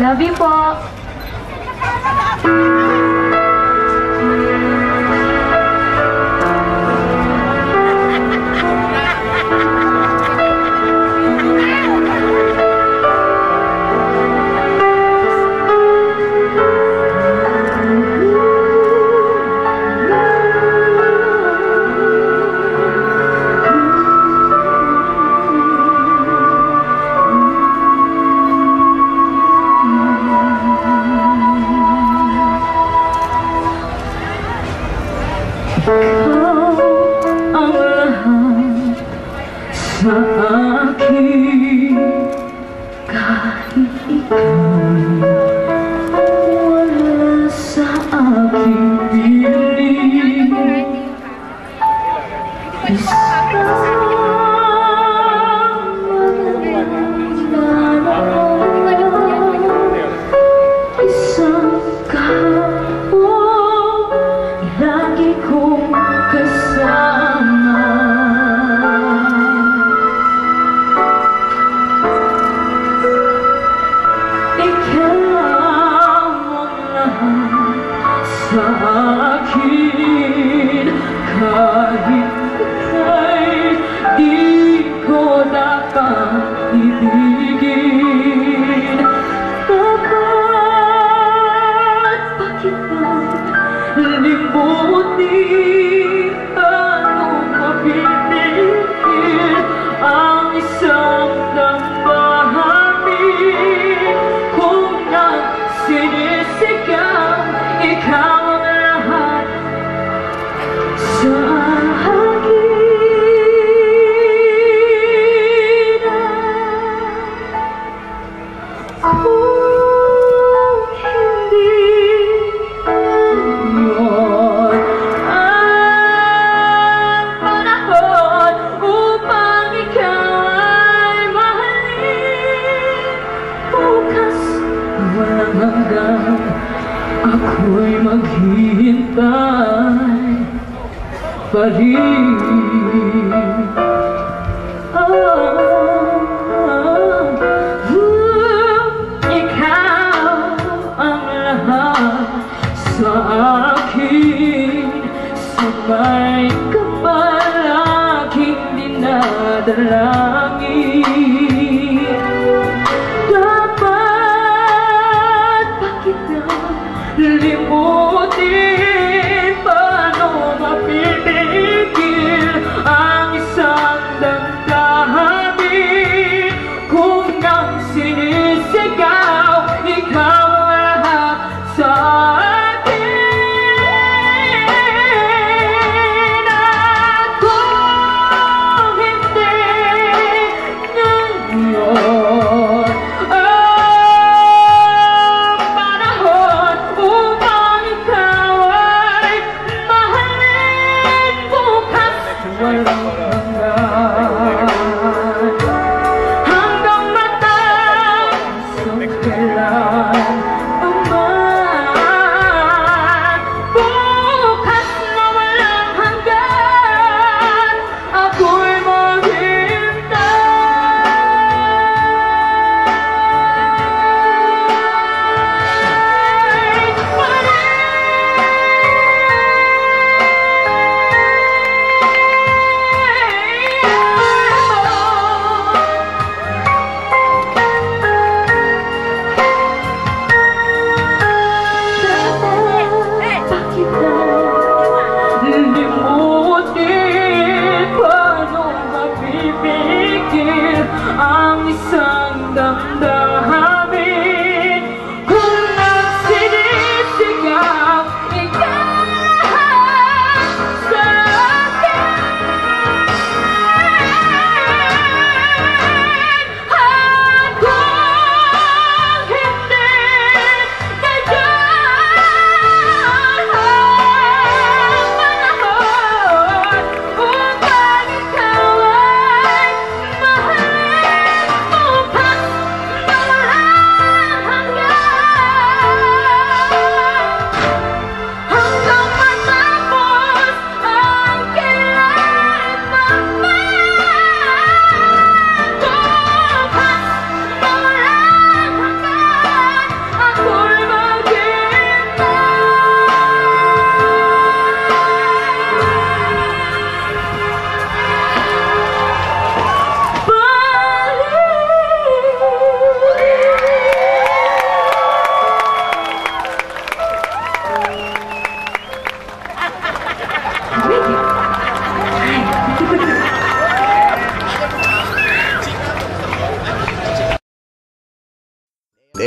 Love you po!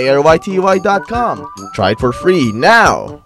aryty.com. Try it for free now!